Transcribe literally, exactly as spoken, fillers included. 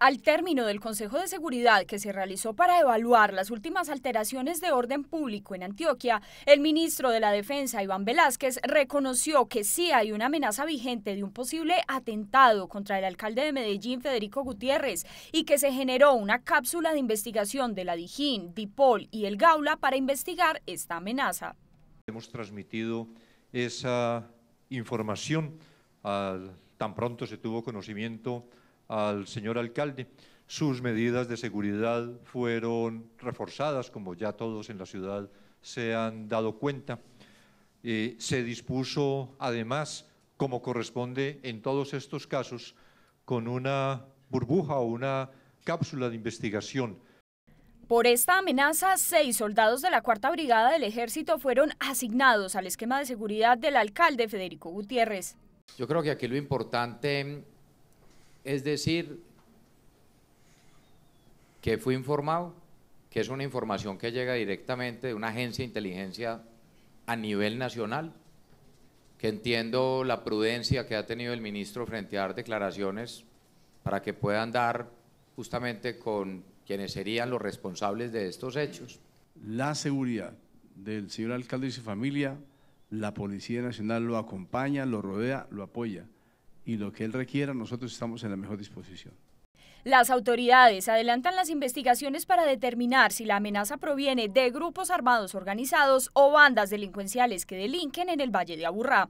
Al término del Consejo de Seguridad que se realizó para evaluar las últimas alteraciones de orden público en Antioquia, el ministro de la Defensa, Iván Velázquez, reconoció que sí hay una amenaza vigente de un posible atentado contra el alcalde de Medellín, Federico Gutiérrez, y que se generó una cápsula de investigación de la Dijín, DIPOL y el GAULA para investigar esta amenaza. Hemos transmitido esa información, al, tan pronto se tuvo conocimiento al señor alcalde. Sus medidas de seguridad fueron reforzadas, como ya todos en la ciudad se han dado cuenta. Eh, se dispuso además, como corresponde en todos estos casos, con una burbuja o una cápsula de investigación. Por esta amenaza, seis soldados de la Cuarta Brigada del Ejército fueron asignados al esquema de seguridad del alcalde Federico Gutiérrez. Yo creo que aquí lo importante es decir, que fui informado, que es una información que llega directamente de una agencia de inteligencia a nivel nacional, que entiendo la prudencia que ha tenido el ministro frente a dar declaraciones para que puedan dar justamente con quienes serían los responsables de estos hechos. La seguridad del señor alcalde y su familia, la Policía Nacional lo acompaña, lo rodea, lo apoya. Y lo que él requiera, nosotros estamos en la mejor disposición. Las autoridades adelantan las investigaciones para determinar si la amenaza proviene de grupos armados organizados o bandas delincuenciales que delinquen en el Valle de Aburrá.